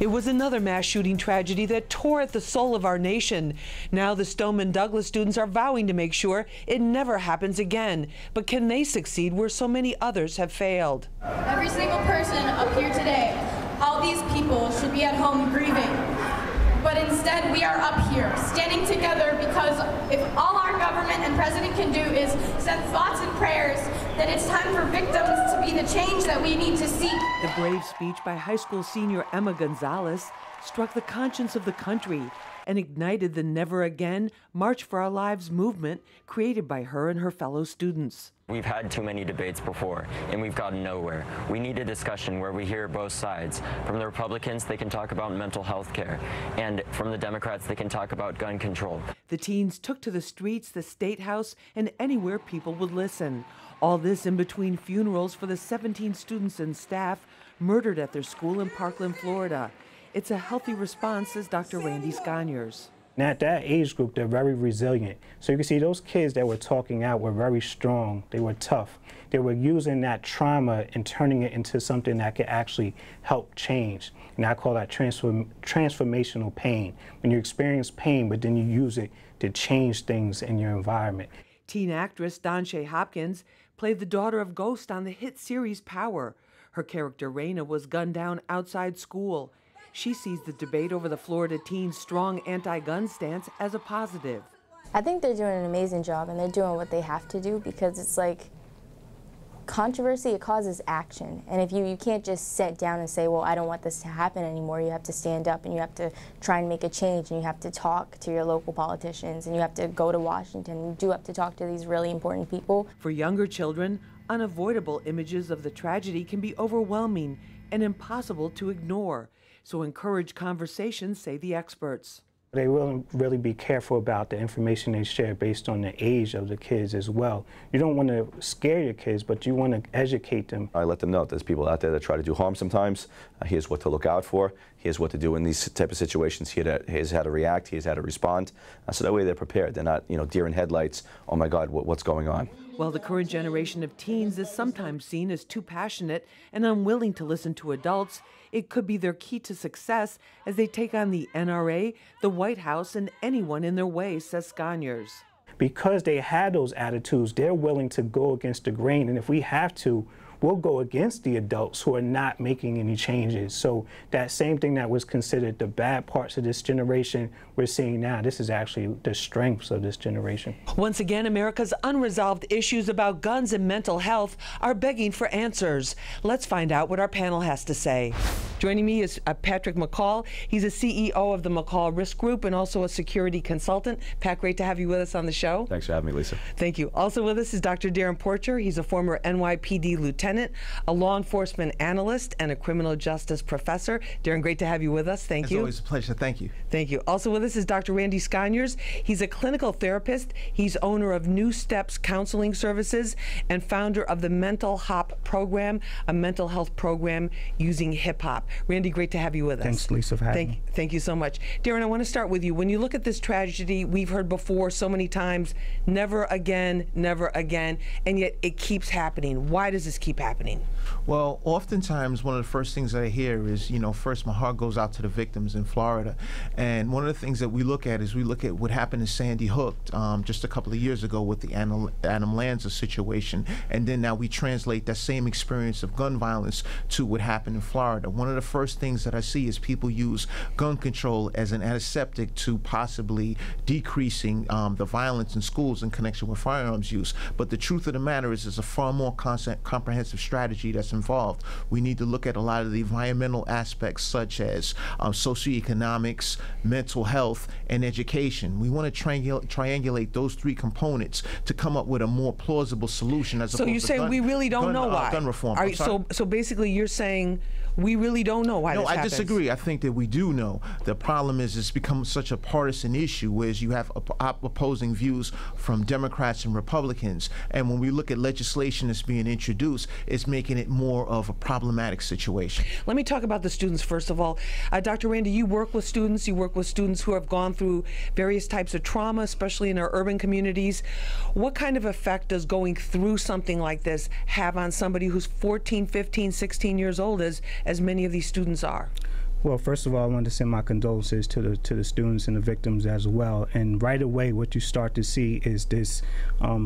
It was another mass shooting tragedy that tore at the soul of our nation. Now the Stoneman Douglas students are vowing to make sure it never happens again. But can they succeed where so many others have failed? Every single person up here today, all these people should be at home grieving. But instead, we are up here, standing together, because if all our government and president can do is send thoughts and prayers, then it's time for victims to be the change that we need to see. The brave speech by high school senior Emma Gonzalez struck the conscience of the country and ignited the Never Again, March for Our Lives movement created by her and her fellow students. We've had too many debates before, and we've gotten nowhere. We need a discussion where we hear both sides. From the Republicans, they can talk about mental health care, and from the Democrats, they can talk about gun control. The teens took to the streets, the State House, and anywhere people would listen. All this in between funerals for the 17 students and staff murdered at their school in Parkland, Florida. It's a healthy response, says Dr. Randy Sconiers. Now, at that age group, they're very resilient. So you can see those kids that were talking out were very strong. They were tough. They were using that trauma and turning it into something that could actually help change. And I call that transformational pain. When you experience pain, but then you use it to change things in your environment. Teen actress Donshea Hopkins played the daughter of Ghost on the hit series Power. Her character, Raina, was gunned down outside school. She sees the debate over the Florida teens' strong anti-gun stance as a positive. I think they're doing an amazing job, and they're doing what they have to do, because it's like controversy, it causes action. And if you can't just sit down and say, well, I don't want this to happen anymore, you have to stand up and you have to try and make a change, and you have to talk to your local politicians, and you have to go to Washington, you do have to talk to these really important people. For younger children, unavoidable images of the tragedy can be overwhelming and impossible to ignore. So encourage conversations, say the experts. They will really be careful about the information they share based on the age of the kids as well. You don't want to scare your kids, but you want to educate them. I let them know there's people out there that try to do harm sometimes. Here's what to look out for. Here's what to do in these type of situations. Here's how to react. Here's how to respond. So that way they're prepared. They're not, you know, deer in headlights. Oh my God, what's going on? While the current generation of teens is sometimes seen as too passionate and unwilling to listen to adults, it could be their key to success as they take on the NRA, the White House, and anyone in their way, says Sconiers. Because they had those attitudes, they're willing to go against the grain, and if we have to, we'll go against the adults who are not making any changes. So that same thing that was considered the bad parts of this generation, we're seeing now. This is actually the strengths of this generation. Once again, America's unresolved issues about guns and mental health are begging for answers. Let's find out what our panel has to say. Joining me is Patrick McCall. He's a CEO of the McCall Risk Group and also a security consultant. Pat, great to have you with us on the show. Thanks for having me, Lisa. Thank you. Also with us is Dr. Darren Porcher. He's a former NYPD lieutenant, a law enforcement analyst, and a criminal justice professor. Darren, great to have you with us. Thank you. It's always a pleasure. Thank you. Thank you. Also with us is Dr. Randy Sconiers. He's a clinical therapist. He's owner of New Steps Counseling Services and founder of the Mental Hop Program, a mental health program using hip hop. Randy, great to have you with us. Thanks, Lisa, for having me. Thank you so much. Darren, I want to start with you. When you look at this tragedy, we've heard before so many times, never again, never again, and yet it keeps happening. Why does this keep happening? Well, oftentimes, one of the first things that I hear is, you know, first, my heart goes out to the victims in Florida. And one of the things that we look at is we look at what happened in Sandy Hook just a couple of years ago with the Adam Lanza situation. And then now we translate that same experience of gun violence to what happened in Florida. One of the first things that I see is people use gun control as an antiseptic to possibly decreasing the violence in schools in connection with firearms use. But the truth of the matter is there's a far more comprehensive strategy that's involved. We need to look at a lot of the environmental aspects, such as socioeconomics, mental health, and education. We want to triangulate those three components to come up with a more plausible solution. As so you're saying we really don't know why? Gun reform. All right, so basically you're saying we really don't know why this happens. No, I disagree. I think that we do know. The problem is it's become such a partisan issue, whereas you have opposing views from Democrats and Republicans. And when we look at legislation that's being introduced, it's making it more of a problematic situation. Let me talk about the students first of all. Dr. Randy, you work with students. You work with students who have gone through various types of trauma, especially in our urban communities. What kind of effect does going through something like this have on somebody who's 14, 15, 16 years old, as many of these students are? Well, first of all, I wanted to send my condolences to the students and the victims as well. And right away, what you start to see is this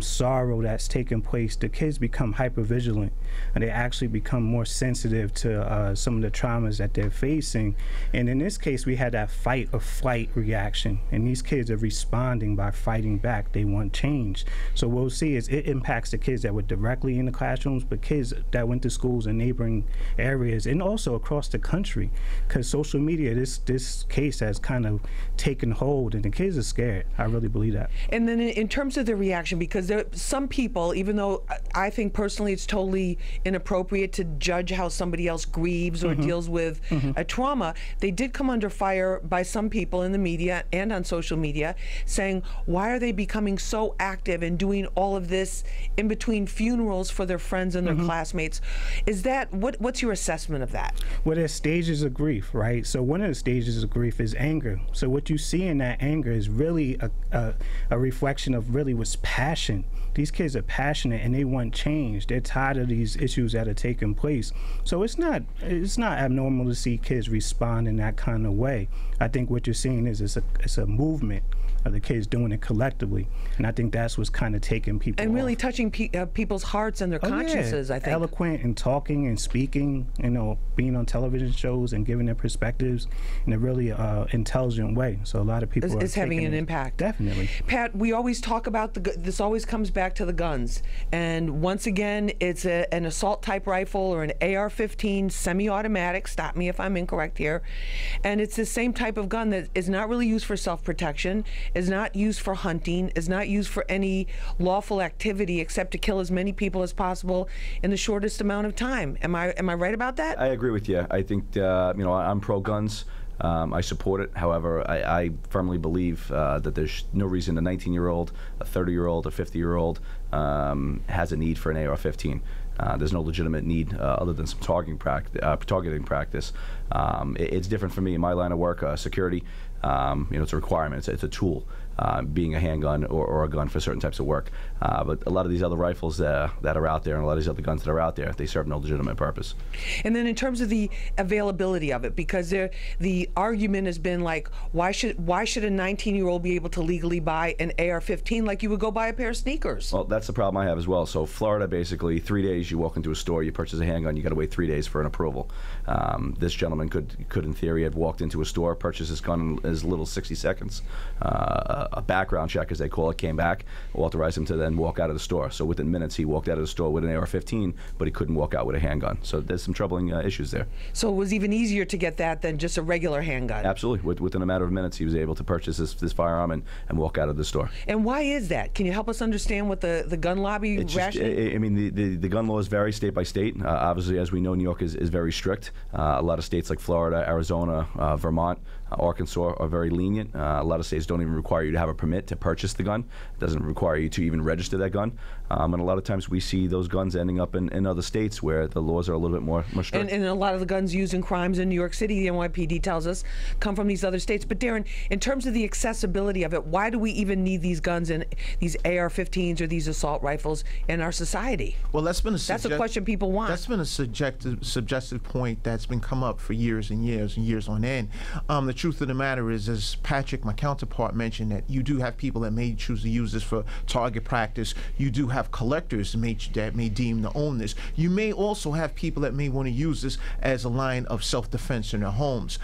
sorrow that's taking place. The kids become hypervigilant, and they actually become more sensitive to some of the traumas that they're facing. And in this case, we had that fight or flight reaction, and these kids are responding by fighting back. They want change. So what we'll see is it impacts the kids that were directly in the classrooms, but kids that went to schools in neighboring areas and also across the country. Because social media, this case has kind of taken hold, and the kids are scared. I really believe that. And then in terms of the reaction, because there, some people, even though I think personally it's totally inappropriate to judge how somebody else grieves or deals with a trauma, they did come under fire by some people in the media and on social media saying, why are they becoming so active and doing all of this in between funerals for their friends and their classmates? Is that, what's your assessment of that? Well, there's stages of grief, right? So one of the stages of grief is anger. So what you see in that anger is really a reflection of really what's passion. These kids are passionate and they want change. They're tired of these issues that are taking place. So it's not abnormal to see kids respond in that kind of way. I think what you're seeing is it's a movement of the kids doing it collectively, and I think that's what's kind of taking people and really off. Touching people's hearts and their consciences. Yeah. I think eloquent and talking and speaking, you know, being on television shows and giving their perspectives in a really intelligent way. So a lot of people it's having an impact. Definitely, Pat. We always talk about this. Always comes back to the guns, and once again, it's an assault type rifle or an AR-15 semi-automatic. Stop me if I'm incorrect here, and it's the same type of gun that is not really used for self-protection. Is not used for hunting, is not used for any lawful activity except to kill as many people as possible in the shortest amount of time. Am I right about that? I agree with you. I think, you know, I'm pro-guns. I support it. However, I firmly believe that there's no reason a 19-year-old, a 30-year-old, a 50-year-old has a need for an AR-15. There's no legitimate need other than some targeting practice. It's different for me in my line of work, security. You know, it's a requirement. It's a tool, being a handgun or a gun for certain types of work. But a lot of these other rifles that are out there and a lot of these other guns that are out there, they serve no legitimate purpose. And then in terms of the availability of it, because the argument has been like, why should a 19-year-old be able to legally buy an AR-15 like you would go buy a pair of sneakers? Well, that's the problem I have as well. So Florida, basically, 3 days you walk into a store, you purchase a handgun, you got to wait 3 days for an approval. This gentleman could in theory have walked into a store, purchased his gun in as little as 60 seconds. A background check, as they call it, came back, authorized him to then walk out of the store. So within minutes, he walked out of the store with an AR-15, but he couldn't walk out with a handgun. So there's some troubling issues there. So it was even easier to get that than just a regular handgun? Absolutely. Within a matter of minutes, he was able to purchase this firearm and walk out of the store. And why is that? Can you help us understand what the gun lobby rationale? I mean, the gun laws vary state by state. Obviously, as we know, New York is very strict. A lot of states like Florida, Arizona, Vermont, Arkansas are very lenient. A lot of states don't even require you to have a permit to purchase the gun. It doesn't require you to even register that gun. And a lot of times we see those guns ending up in other states where the laws are a little bit more strict. And a lot of the guns used in crimes in New York City, the NYPD tells us, come from these other states. But Darren, in terms of the accessibility of it, why do we even need these guns and these AR-15s or these assault rifles in our society? Well, that's a question people want. That's been a subjective point that's been come up for years and years and years on end. The truth of the matter is, as Patrick, my counterpart, mentioned, that you do have people that may choose to use this for target practice. You do have collectors that may deem to own this. You may also have people that may want to use this as a line of self-defense in their homes.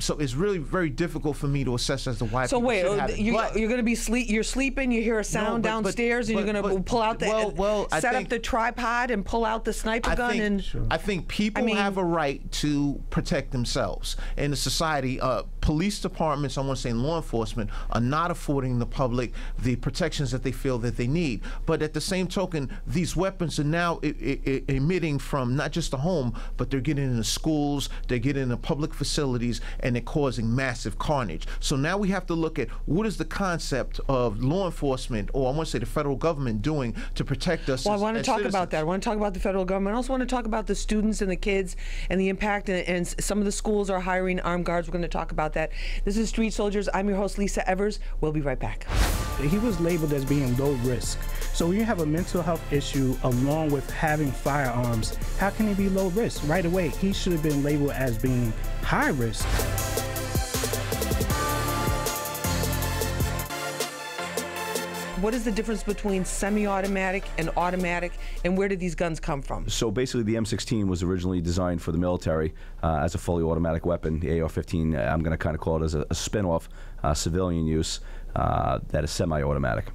So it's really very difficult for me to assess as to why. So wait, you're going to be sleeping. You hear a sound downstairs, and you're going to pull out the set up the tripod and pull out the sniper gun. I think people have a right to protect themselves in the society. Police departments, I want to say law enforcement, are not affording the public the protections that they feel that they need. But at the same token, these weapons are now emitting from not just the home, but they're getting into schools, they're getting into public facilities, and they're causing massive carnage. So now we have to look at what is the concept of law enforcement, or I want to say the federal government, doing to protect us. Well, I want to talk about that. I want to talk about the federal government. I also want to talk about the students and the kids and the impact, and some of the schools are hiring armed guards. We're going to talk about that. This is Street Soldiers. I'm your host, Lisa Evers. We'll be right back. He was labeled as being low risk. So when you have a mental health issue along with having firearms, how can it be low risk? Right away, he should have been labeled as being high risk. What is the difference between semi-automatic and automatic, and where did these guns come from? So basically the M16 was originally designed for the military as a fully automatic weapon. The AR-15, I'm going to kind of call it as a spin-off civilian use that is semi-automatic.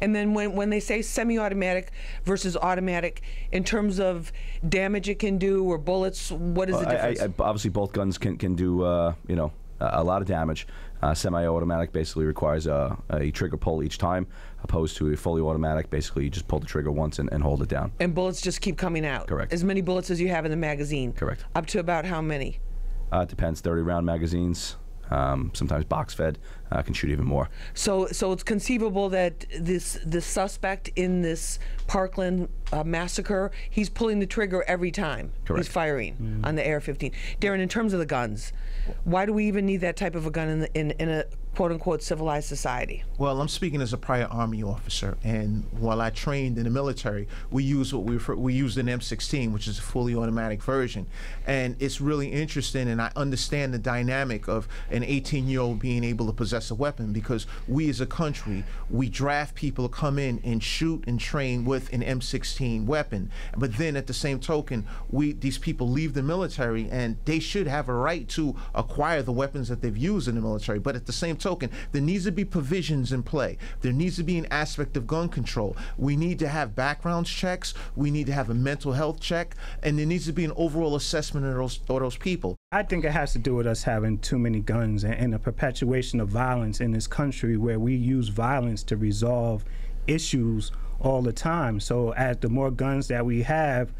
And then when they say semi-automatic versus automatic, in terms of damage it can do or bullets, what is the difference? Obviously both guns can do, you know, a lot of damage. Semi-automatic basically requires a trigger pull each time, opposed to a fully automatic, basically you just pull the trigger once and hold it down. And bullets just keep coming out? Correct. As many bullets as you have in the magazine? Correct. Up to about how many? It depends, 30-round magazines. Sometimes box-fed can shoot even more. So it's conceivable that this suspect in this Parkland massacre, he's pulling the trigger every time. Correct. He's firing on the AR-15. Darren, in terms of the guns, why do we even need that type of a gun in a quote-unquote civilized society? Well, I'm speaking as a prior Army officer, and while I trained in the military, we used what we used an M16, which is a fully automatic version, and it's really interesting, and I understand the dynamic of an 18-year-old being able to possess a weapon, because we as a country, we draft people to come in and shoot and train with an M16 weapon, but then at the same token, these people leave the military, and they should have a right to acquire the weapons that they've used in the military, but at the same token, there needs to be provisions in play. There needs to be an aspect of gun control. We need to have background checks. We need to have a mental health check, and there needs to be an overall assessment of those people. I think it has to do with us having too many guns and a perpetuation of violence in this country, where we use violence to resolve issues all the time. So as the more guns that we have,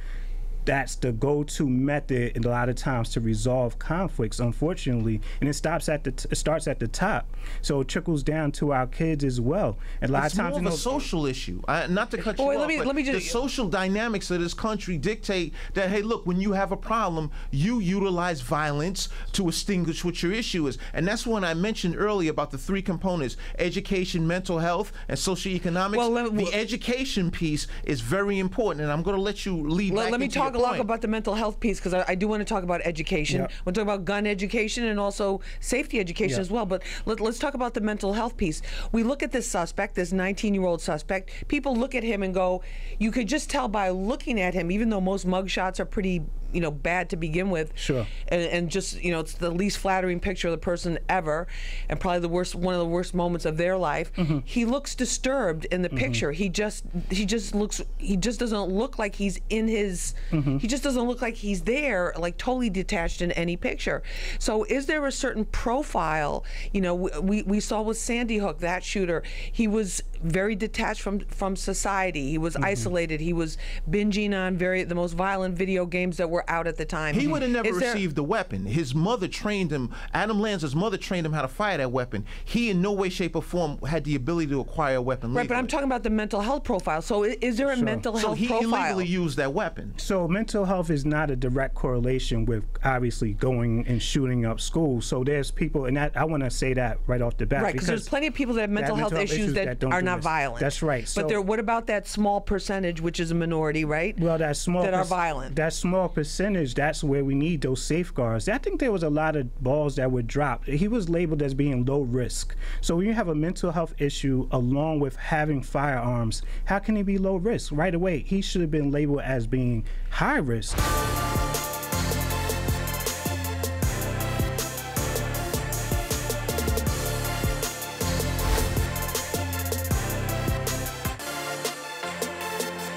that's the go-to method in a lot of times to resolve conflicts, unfortunately, and it starts at the top, so it trickles down to our kids as well. And a lot of times, it's more of a social issue. Not to cut you off, but the social dynamics of this country dictate that, hey, look, when you have a problem, you utilize violence to extinguish what your issue is, and that's when I mentioned earlier about the three components: education, mental health, and socioeconomics. The education piece is very important, and I'm going to let you lead. Let me talk a lot about the mental health piece, because I do want to talk about education. Yep. We'll talk about gun education and also safety education as well, but let's talk about the mental health piece. We look at this suspect, this 19-year-old suspect. People look at him and go, you could just tell by looking at him, even though most mugshots are pretty, you know, bad to begin with. Sure. And just, you know, it's the least flattering picture of the person ever, and probably the worst, one of the worst moments of their life. Mm-hmm. He looks disturbed in the picture. He just doesn't look like he's in his, he just doesn't look like he's there, like totally detached in any picture. So is there a certain profile? You know, we saw with Sandy Hook, that shooter, he was very detached from society. He was isolated. He was binging on the most violent video games that were out at the time. He would have never received the weapon. His mother trained him. Adam Lanza's mother trained him how to fire that weapon. He in no way, shape, or form had the ability to acquire a weapon legally. Right, but I'm talking about the mental health profile. So is there a mental health profile? So he illegally used that weapon. So mental health is not a direct correlation with obviously going and shooting up schools. So there's people, and I want to say that right off the bat. Right, because there's plenty of people that have mental health issues that are not violent. That's right. So, but what about that small percentage, which is a minority, right? Well, that small that are violent. That small percentage, that's where we need those safeguards. I think there was a lot of balls that were dropped. He was labeled as being low risk. So when you have a mental health issue along with having firearms, how can he be low risk? Right away, he should have been labeled as being high risk.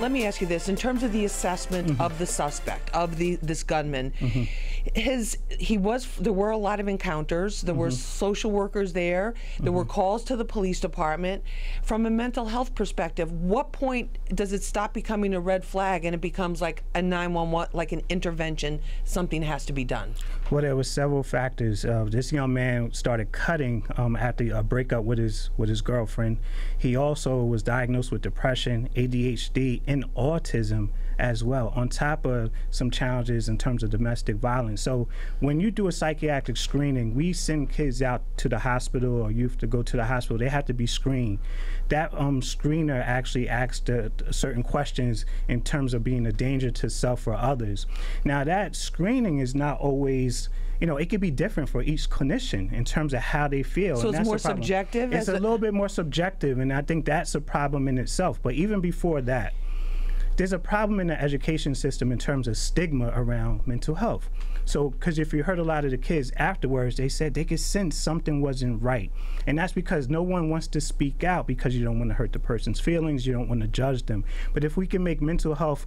Let me ask you this, in terms of the assessment of the suspect, of this gunman, there were a lot of encounters, there were social workers there, there were calls to the police department. From a mental health perspective, what point does it stop becoming a red flag and it becomes like a 911, like an intervention, something has to be done? Well, there were several factors. This young man started cutting after a breakup with his girlfriend. He also was diagnosed with depression, ADHD, and autism as well, on top of some challenges in terms of domestic violence. So when you do a psychiatric screening, we send kids out to the hospital or youth to go to the hospital. They have to be screened. That screener actually asks certain questions in terms of being a danger to self or others. Now, that screening is not always, you know, it could be different for each clinician in terms of how they feel. So it's more subjective? It's a little bit more subjective, and I think that's a problem in itself. But even before that, there's a problem in the education system in terms of stigma around mental health. So, because if you heard a lot of the kids afterwards, they said they could sense something wasn't right. And that's because no one wants to speak out, because you don't want to hurt the person's feelings, you don't want to judge them. But if we can make mental health,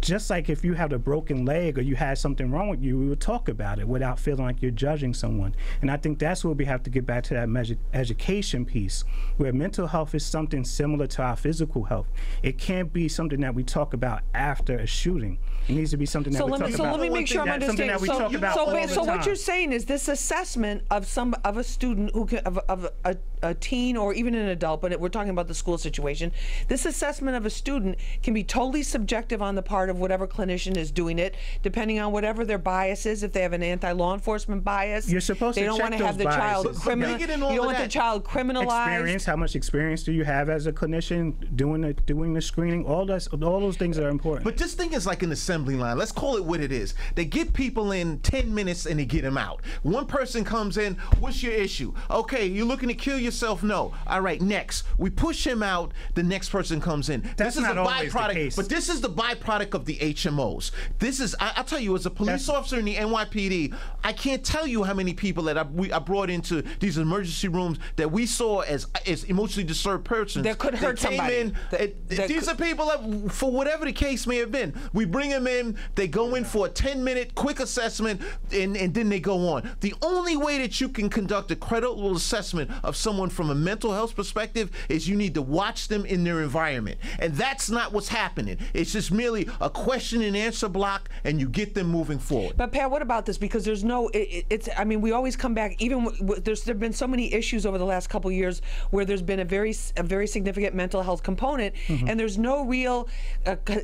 just like if you had a broken leg or you had something wrong with you, we would talk about it without feeling like you're judging someone. And I think that's where we have to get back to that education piece, where mental health is something similar to our physical health. It can't be something that we talk about after a shooting. It needs to be something that we talk about. So let me make sure I'm understanding. So what you're saying is this assessment of a student who can, of a teen or even an adult, but we're talking about the school situation, this assessment of a student can be totally subjective on the part of whatever clinician is doing it, depending on whatever their bias is. If they have an anti-law enforcement bias, you're supposed to check those biases. They don't want to have the child criminalized. You don't want the child criminalized. Experience. How much experience do you have as a clinician doing the screening? All those things are important. But this thing is like an assembly line. Let's call it what it is. They get people in 10 minutes and they get them out. One person comes in. What's your issue? Okay, you're looking to kill yourself? No. All right, next. We push him out. The next person comes in. That's not always the case. But this is the byproduct of the HMOs. This is, I'll tell you, as a police officer in the NYPD, I can't tell you how many people that I brought into these emergency rooms that we saw as emotionally disturbed persons that could hurt somebody. These are people that, for whatever the case may have been, we bring them in, they go in for a 10-minute quick assessment, and then they go on. The only way that you can conduct a credible assessment of someone from a mental health perspective is you need to watch them in their environment. And that's not what's happening. It's just merely a question and answer block, and you get them moving forward. But Pat, what about this? Because there's no, it's. I mean, we always come back. Even there've been so many issues over the last couple of years where there's been a very significant mental health component, and there's no real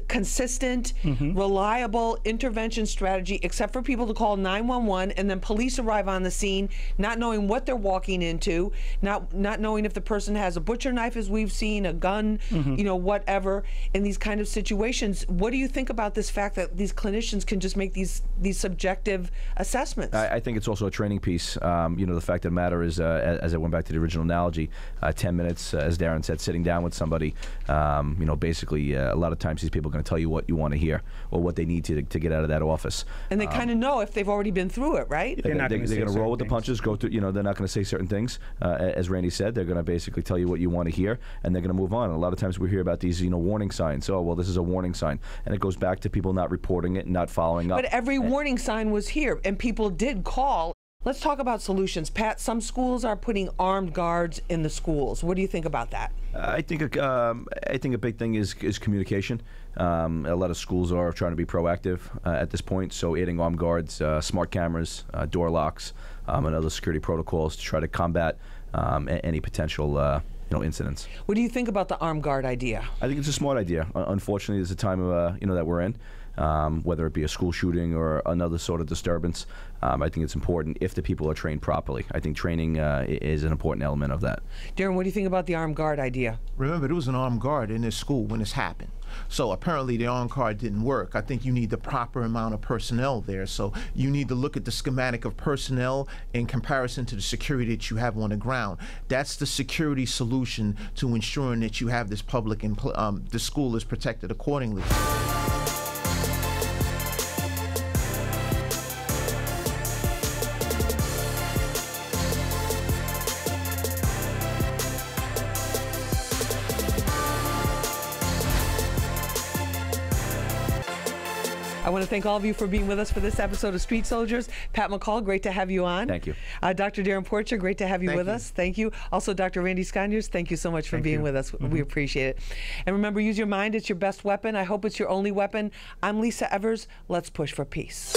consistent, reliable intervention strategy, except for people to call 911, and then police arrive on the scene, not knowing what they're walking into, not knowing if the person has a butcher knife, as we've seen, a gun, you know, whatever. In these kind of situations, what do you think about this fact that these clinicians can just make these subjective assessments? I think it's also a training piece. You know, the fact of the matter is, as I went back to the original analogy, 10 minutes, as Darren said, sitting down with somebody, you know, basically a lot of times these people are going to tell you what you want to hear or what they need to get out of that office. And they kind of know if they've already been through it, right? They're going to roll with the punches, go through, you know, they're not going to say certain things. As Randy said, they're going to basically tell you what you want to hear, and they're going to move on. And a lot of times we hear about these, you know, warning signs. Oh, well, this is a warning sign. And it goes back to people not reporting it and not following up. But every warning sign was here, and people did call. Let's talk about solutions. Pat, some schools are putting armed guards in the schools. What do you think about that? I think a big thing is communication. A lot of schools are trying to be proactive at this point, so adding armed guards, smart cameras, door locks, and other security protocols to try to combat any potential incidents. What do you think about the armed guard idea? I think it's a smart idea. Unfortunately, there's a time that we're in, whether it be a school shooting or another sort of disturbance. I think it's important if the people are trained properly. I think training is an important element of that. Darren, what do you think about the armed guard idea? Remember, there was an armed guard in this school when this happened. So apparently the armed guard didn't work. I think you need the proper amount of personnel there. So you need to look at the schematic of personnel in comparison to the security that you have on the ground. That's the security solution to ensuring that you have this public and the school is protected accordingly. I want to thank all of you for being with us for this episode of Street Soldiers. Pat McCall, great to have you on. Thank you. Dr. Darren Porcher, great to have you with us. Thank you. Also, Dr. Randy Sconiers, thank you so much for being with us. We appreciate it. And remember, use your mind. It's your best weapon. I hope it's your only weapon. I'm Lisa Evers. Let's push for peace.